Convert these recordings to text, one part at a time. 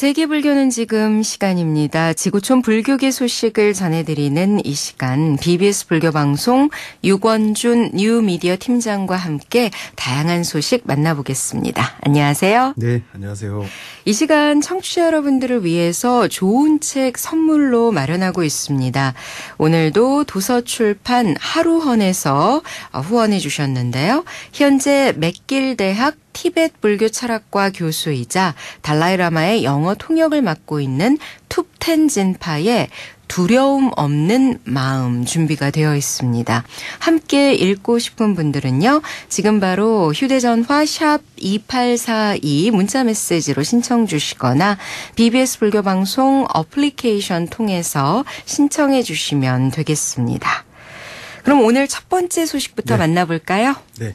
세계불교는 지금 시간입니다. 지구촌 불교계 소식을 전해드리는 이 시간 BBS 불교방송 유권준 뉴미디어 팀장과 함께 다양한 소식 만나보겠습니다. 안녕하세요. 네, 안녕하세요. 이 시간 청취자 여러분들을 위해서 좋은 책 선물로 마련하고 있습니다. 오늘도 도서출판 하루헌에서 후원해 주셨는데요. 현재 맥길대학 티벳 불교 철학과 교수이자 달라이라마의 영어 통역을 맡고 있는 툭텐 진파의 두려움 없는 마음 준비가 되어 있습니다. 함께 읽고 싶은 분들은요. 지금 바로 휴대전화 샵 2842 문자메시지로 신청 주시거나 BBS 불교방송 어플리케이션 통해서 신청해 주시면 되겠습니다. 그럼 오늘 첫 번째 소식부터 만나볼까요? 네.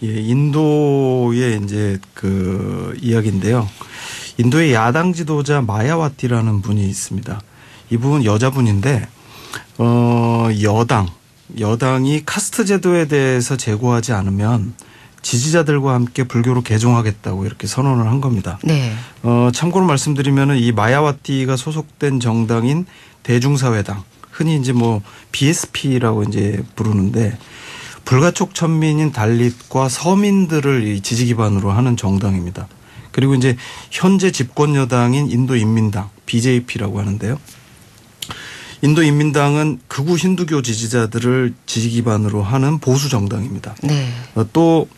예, 인도의 이제 그 이야기인데요. 인도의 야당 지도자 마야와티라는 분이 있습니다. 이분 여자분인데 여당이 카스트 제도에 대해서 제고하지 않으면 지지자들과 함께 불교로 개종하겠다고 이렇게 선언을 한 겁니다. 네. 참고로 말씀드리면은 이 마야와티가 소속된 정당인 대중사회당, 흔히 이제 뭐 BSP라고 이제 부르는데 불가촉 천민인 달릿과 서민들을 지지 기반으로 하는 정당입니다. 그리고 이제 현재 집권 여당인 인도인민당 BJP라고 하는데요. 인도인민당은 극우 힌두교 지지자들을 지지 기반으로 하는 보수 정당입니다. 네. 또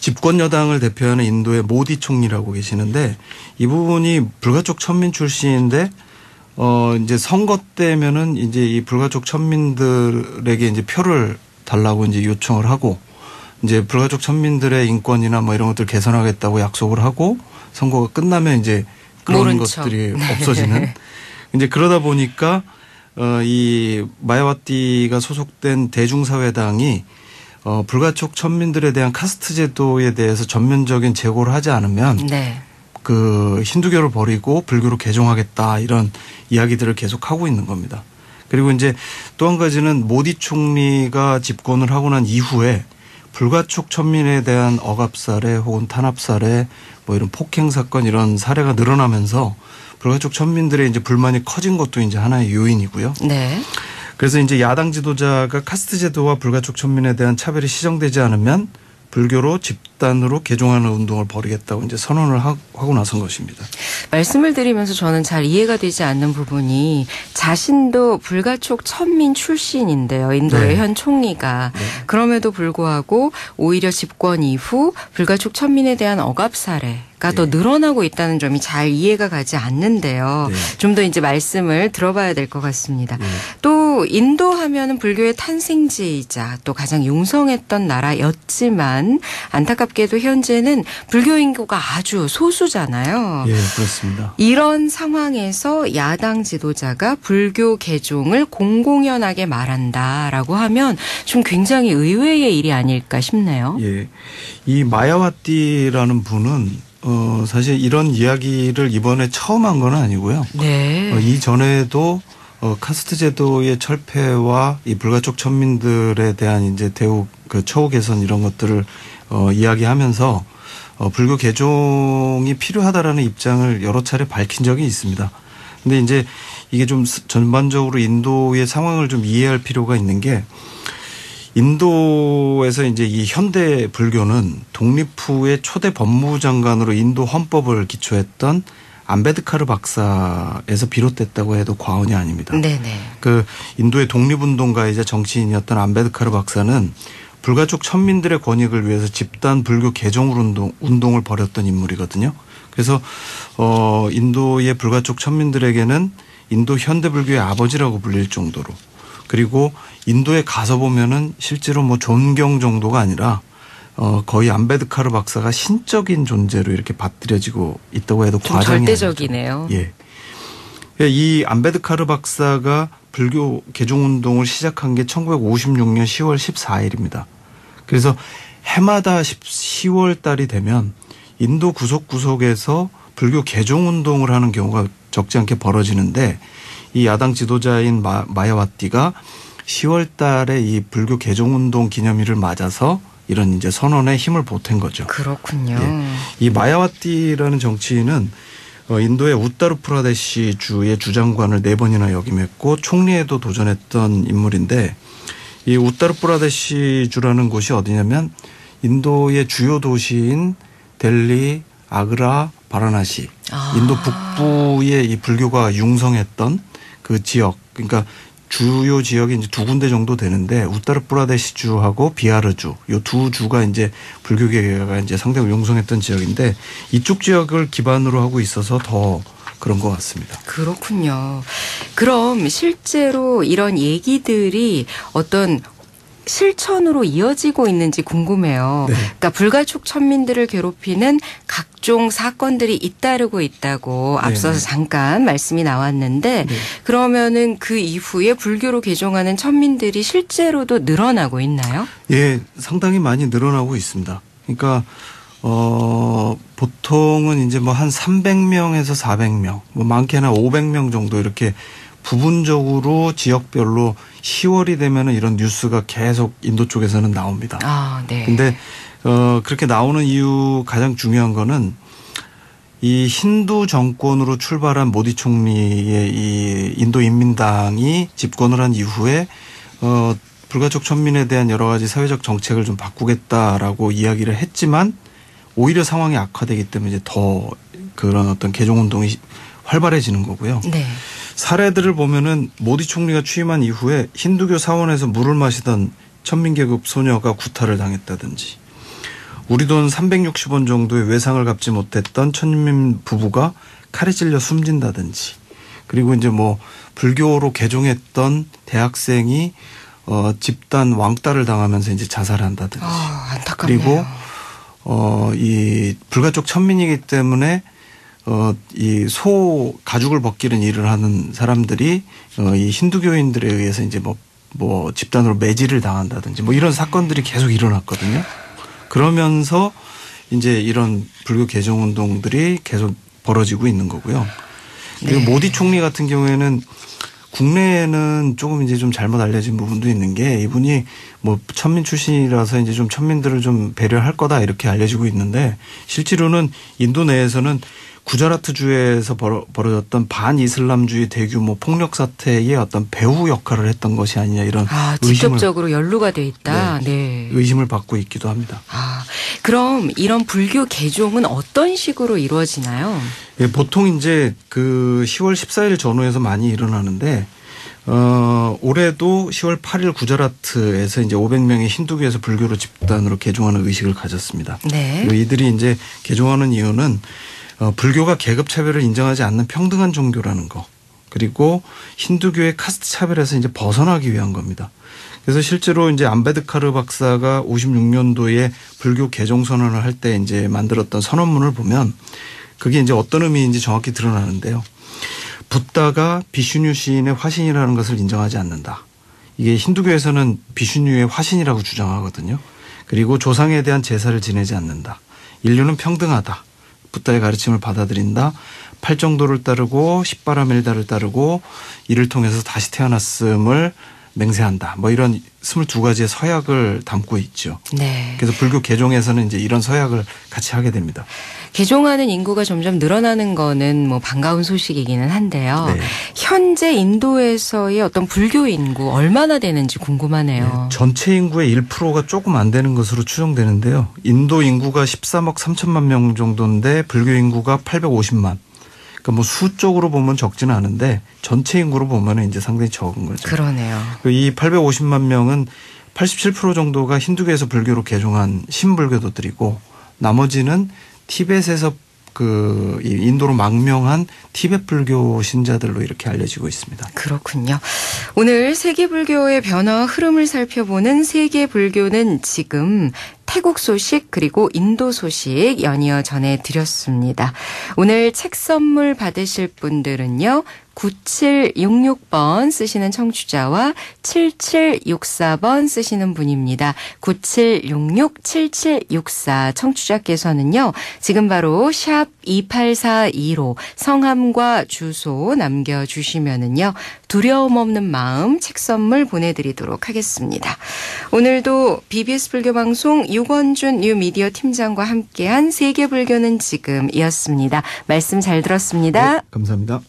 집권 여당을 대표하는 인도의 모디 총리라고 계시는데 이분이 불가촉 천민 출신인데 이제 선거 때면은 이제 이 불가촉 천민들에게 이제 표를 달라고 이제 요청을 하고 이제 불가족 천민들의 인권이나 뭐 이런 것들 개선하겠다고 약속을 하고 선거가 끝나면 이제 그런 것들이 없어지는 이제 그러다 보니까 이 마야와티가 소속된 대중사회당이 불가족 천민들에 대한 카스트 제도에 대해서 전면적인 제고를 하지 않으면 네. 그 힌두교를 버리고 불교로 개종하겠다 이런 이야기들을 계속 하고 있는 겁니다. 그리고 이제 또 한 가지는 모디 총리가 집권을 하고 난 이후에 불가촉 천민에 대한 억압살해 혹은 탄압살해 뭐 이런 폭행 사건 이런 사례가 늘어나면서 불가촉 천민들의 이제 불만이 커진 것도 이제 하나의 요인이고요. 네. 그래서 이제 야당 지도자가 카스트 제도와 불가촉 천민에 대한 차별이 시정되지 않으면 불교로 집단으로 개종하는 운동을 벌이겠다고 이제 선언을 하고 나선 것입니다. 말씀을 드리면서 저는 잘 이해가 되지 않는 부분이 자신도 불가촉 천민 출신인데요. 인도의 네. 현 총리가. 네. 그럼에도 불구하고 오히려 집권 이후 불가촉 천민에 대한 억압 사례가 네. 더 늘어나고 있다는 점이 잘 이해가 가지 않는데요. 네. 좀 더 이제 말씀을 들어봐야 될 것 같습니다. 네. 또 인도 하면은 불교의 탄생지이자 또 가장 융성했던 나라였지만 안타깝게도 현재는 불교 인구가 아주 소수잖아요. 예, 그렇습니다. 이런 상황에서 야당 지도자가 불교 개종을 공공연하게 말한다라고 하면 좀 굉장히 의외의 일이 아닐까 싶네요. 예, 이 마야와티라는 분은 사실 이런 이야기를 이번에 처음 한 건 아니고요. 네. 이전에도 카스트 제도의 철폐와 이 불가촉 천민들에 대한 이제 대우 그 처우 개선 이런 것들을 이야기하면서 불교 개종이 필요하다라는 입장을 여러 차례 밝힌 적이 있습니다. 근데 이제 이게 좀 전반적으로 인도의 상황을 좀 이해할 필요가 있는 게 인도에서 이제 이 현대 불교는 독립 후에 초대 법무부 장관으로 인도 헌법을 기초했던 암베드카르 박사에서 비롯됐다고 해도 과언이 아닙니다. 네네. 그 인도의 독립운동가이자 정치인이었던 암베드카르 박사는 불가촉 천민들의 권익을 위해서 집단 불교 개종 운동을 벌였던 인물이거든요. 그래서 인도의 불가촉 천민들에게는 인도 현대불교의 아버지라고 불릴 정도로 그리고 인도에 가서 보면은 실제로 뭐 존경 정도가 아니라 거의 암베드카르 박사가 신적인 존재로 이렇게 받들여지고 있다고 해도 과장이 좀 절대적이네요. 아니죠. 예, 이 암베드카르 박사가 불교 개종 운동을 시작한 게 1956년 10월 14일입니다. 그래서 해마다 10월 달이 되면 인도 구석구석에서 불교 개종 운동을 하는 경우가 적지 않게 벌어지는데 이 야당 지도자인 마야와티가 10월 달에 이 불교 개종 운동 기념일을 맞아서 이런 이제 선언에 힘을 보탠 거죠. 그렇군요. 예. 이 마야와티라는 정치인은 인도의 우타르프라데시 주의 주장관을 4번이나 역임했고 총리에도 도전했던 인물인데, 이 우타르프라데시 주라는 곳이 어디냐면 인도의 주요 도시인 델리, 아그라, 바라나시, 인도 북부의 이 불교가 융성했던 그 지역, 그러니까 주요 지역이 이제 2군데 정도 되는데, 우타르프라데시 주하고 비하르 주, 요 두 주가 이제 불교계가 이제 상당히 융성했던 지역인데, 이쪽 지역을 기반으로 하고 있어서 더 그런 것 같습니다. 그렇군요. 그럼 실제로 이런 얘기들이 어떤 실천으로 이어지고 있는지 궁금해요. 네. 그러니까 불가촉 천민들을 괴롭히는 각종 사건들이 잇따르고 있다고 앞서서 잠깐 말씀이 나왔는데, 그러면은 그 이후에 불교로 개종하는 천민들이 실제로도 늘어나고 있나요? 예, 상당히 많이 늘어나고 있습니다. 그러니까 보통은 이제 뭐 한 300명에서 400명, 뭐 많게는 500명 정도 이렇게 부분적으로 지역별로 10월이 되면은 이런 뉴스가 계속 인도 쪽에서는 나옵니다. 근데 그렇게 나오는 이유 가장 중요한 거는 이 힌두 정권으로 출발한 모디 총리의 이 인도 인민당이 집권을 한 이후에 불가촉 천민에 대한 여러 가지 사회적 정책을 좀 바꾸겠다라고 이야기를 했지만, 오히려 상황이 악화되기 때문에 이제 더 그런 어떤 개종 운동이 활발해지는 거고요. 네. 사례들을 보면은 모디 총리가 취임한 이후에 힌두교 사원에서 물을 마시던 천민계급 소녀가 구타를 당했다든지, 우리 돈 360원 정도의 외상을 갚지 못했던 천민 부부가 칼에 찔려 숨진다든지, 그리고 이제 뭐 불교로 개종했던 대학생이 집단 왕따를 당하면서 이제 자살한다든지. 안타깝네요. 그리고 이 불가촉 천민이기 때문에 이 소 가죽을 벗기는 일을 하는 사람들이 이 힌두교인들에 의해서 이제 뭐 집단으로 매질을 당한다든지 뭐 이런 사건들이 계속 일어났거든요. 그러면서 이제 이런 불교 개종 운동들이 계속 벌어지고 있는 거고요. 그리고 모디 총리 같은 경우에는 국내에는 조금 이제 좀 잘못 알려진 부분도 있는 게, 이분이 뭐 천민 출신이라서 이제 좀 천민들을 좀 배려할 거다 이렇게 알려지고 있는데, 실제로는 인도 내에서는 구자라트 주에서 벌어졌던 반이슬람주의 대규모 폭력 사태의 어떤 배후 역할을 했던 것이 아니냐, 이런 직접적으로 연루가 돼 있다. 의심을 받고 있기도 합니다. 그럼 이런 불교 개종은 어떤 식으로 이루어지나요? 예, 보통 이제 그 10월 14일 전후에서 많이 일어나는데, 올해도 10월 8일 구자라트에서 이제 500명의 힌두교에서 불교로 집단으로 개종하는 의식을 가졌습니다. 이들이 이제 개종하는 이유는 불교가 계급 차별을 인정하지 않는 평등한 종교라는 거, 그리고 힌두교의 카스트 차별에서 이제 벗어나기 위한 겁니다. 그래서 실제로 이제 암베드카르 박사가 56년도에 불교 개종 선언을 할 때 이제 만들었던 선언문을 보면 그게 이제 어떤 의미인지 정확히 드러나는데요. 붓다가 비슈뉴 시인의 화신이라는 것을 인정하지 않는다. 이게 힌두교에서는 비슈뉴의 화신이라고 주장하거든요. 그리고 조상에 대한 제사를 지내지 않는다. 인류는 평등하다. 붓다의 가르침을 받아들인다. 팔정도를 따르고 십바라밀다를 따르고 이를 통해서 다시 태어났음을 맹세한다. 뭐 이런 22가지의 서약을 담고 있죠. 그래서 불교 개종에서는 이제 이런 서약을 같이 하게 됩니다. 개종하는 인구가 점점 늘어나는 거는 뭐 반가운 소식이기는 한데요. 현재 인도에서의 어떤 불교 인구 얼마나 되는지 궁금하네요. 전체 인구의 1%가 조금 안 되는 것으로 추정되는데요. 인도 인구가 13억 3천만 명 정도인데 불교 인구가 850만. 그러니까 뭐 수적으로 보면 적지는 않은데 전체 인구로 보면 이제 상당히 적은 거죠. 그러네요. 이 850만 명은 87% 정도가 힌두교에서 불교로 개종한 신불교도들이고, 나머지는 티벳에서 그 인도로 망명한 티벳 불교 신자들로 이렇게 알려지고 있습니다. 그렇군요. 오늘 세계 불교의 변화와 흐름을 살펴보는 세계 불교는 지금 태국 소식 그리고 인도 소식 연이어 전해드렸습니다. 오늘 책 선물 받으실 분들은요. 9766번 쓰시는 청취자와 7764번 쓰시는 분입니다. 9766-7764 청취자께서는요. 지금 바로 샵 2842로 성함과 주소 남겨주시면은요. 두려움 없는 마음 책 선물 보내드리도록 하겠습니다. 오늘도 BBS 불교방송 유권준 뉴미디어 팀장과 함께한 세계불교는 지금이었습니다. 말씀 잘 들었습니다. 네, 감사합니다.